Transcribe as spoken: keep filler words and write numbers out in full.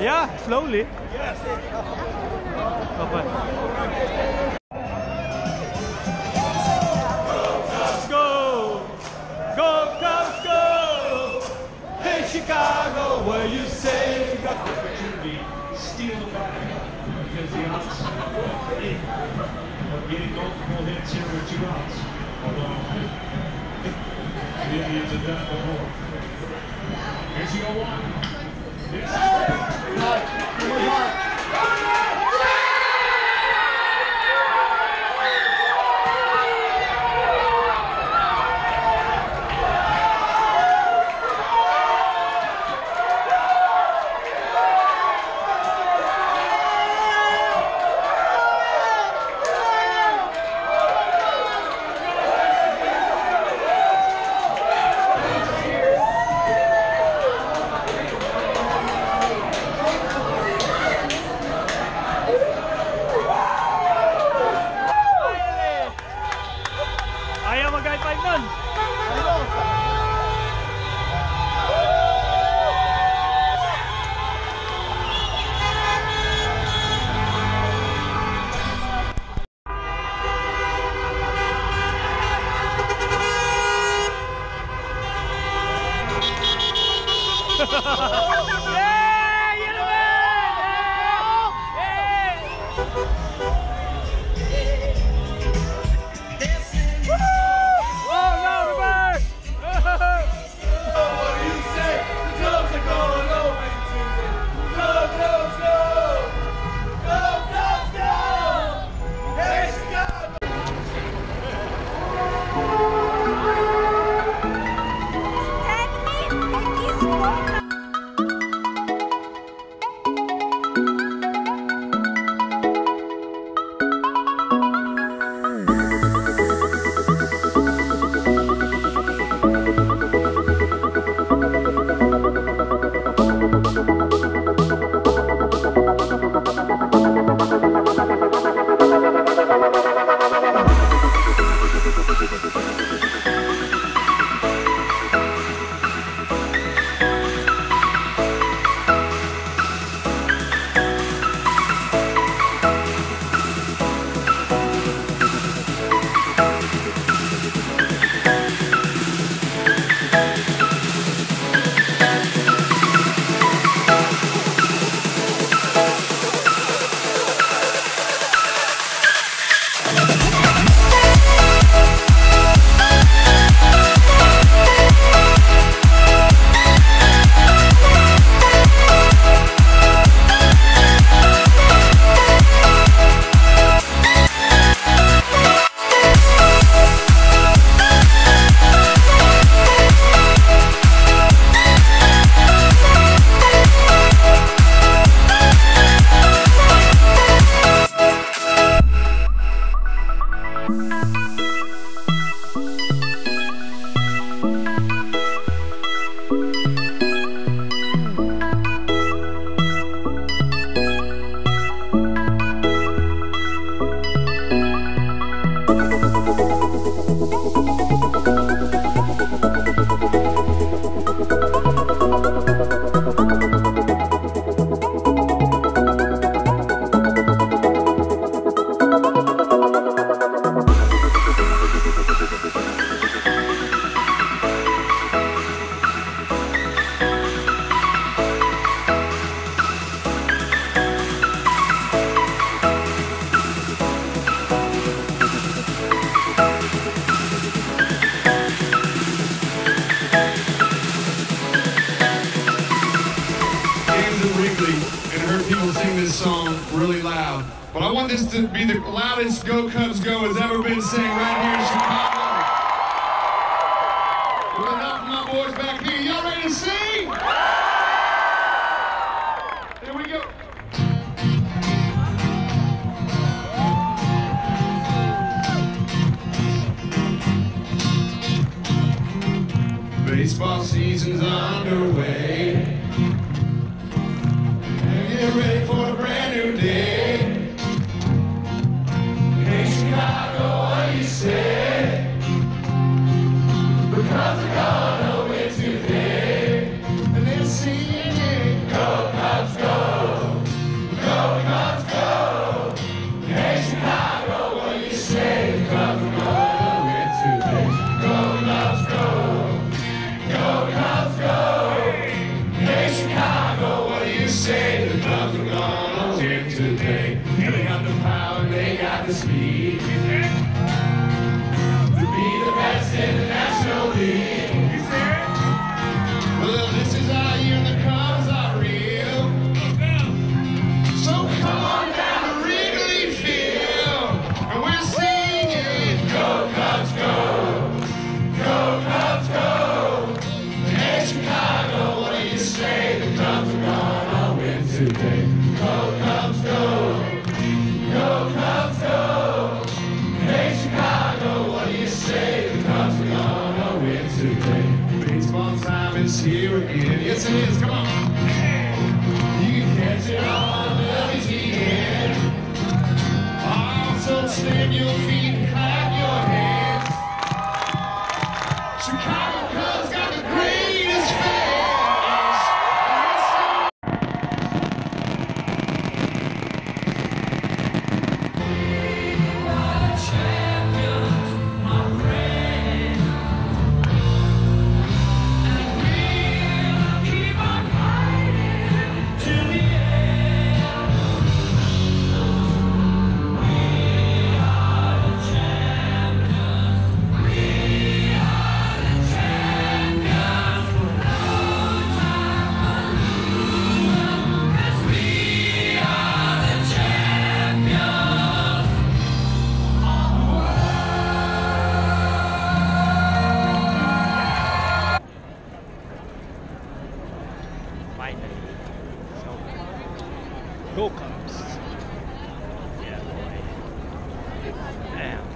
Yeah, slowly. Yes. Bye-bye. Let's go. Go, Cubs, go. Hey, Chicago, where you say you got the opportunity, steal the bag. Because the odds are pretty. We're getting multiple hits here with two outs. Although, the Indians have done before. Here's the oh one. Yes. Yes. Yeah, you know it! Woo! Oh, no, Robert! What do you say? The Cubs are going over Tuesday. Go, Cubs, go! Go, Cubs, go! Hey, Chicago! But I want this to be the loudest Go Cubs Go has ever been sung right here in Chicago. With a help from my boys back here, y'all ready to sing? Here we go. Baseball season's underway, and get ready for a brand new day. Speed to be the best in the National League. Well, this is our year, and the Cubs are real. So come on down to Wrigley Field, and we're singing, Go Cubs, go! Go Cubs, go! Hey, Chicago, what do you say? The Cubs are gonna win today. Go Cubs, go! Go Cubs, go! Hey Chicago, what do you say? The Cubs are gonna win today. Baseball time is here again. Yes it is, come on! You can catch it on W T N. Also stand your feet and clap your hands. Chicago Cubs got the greatest fans! Go Cubs. Yeah, boy. Damn.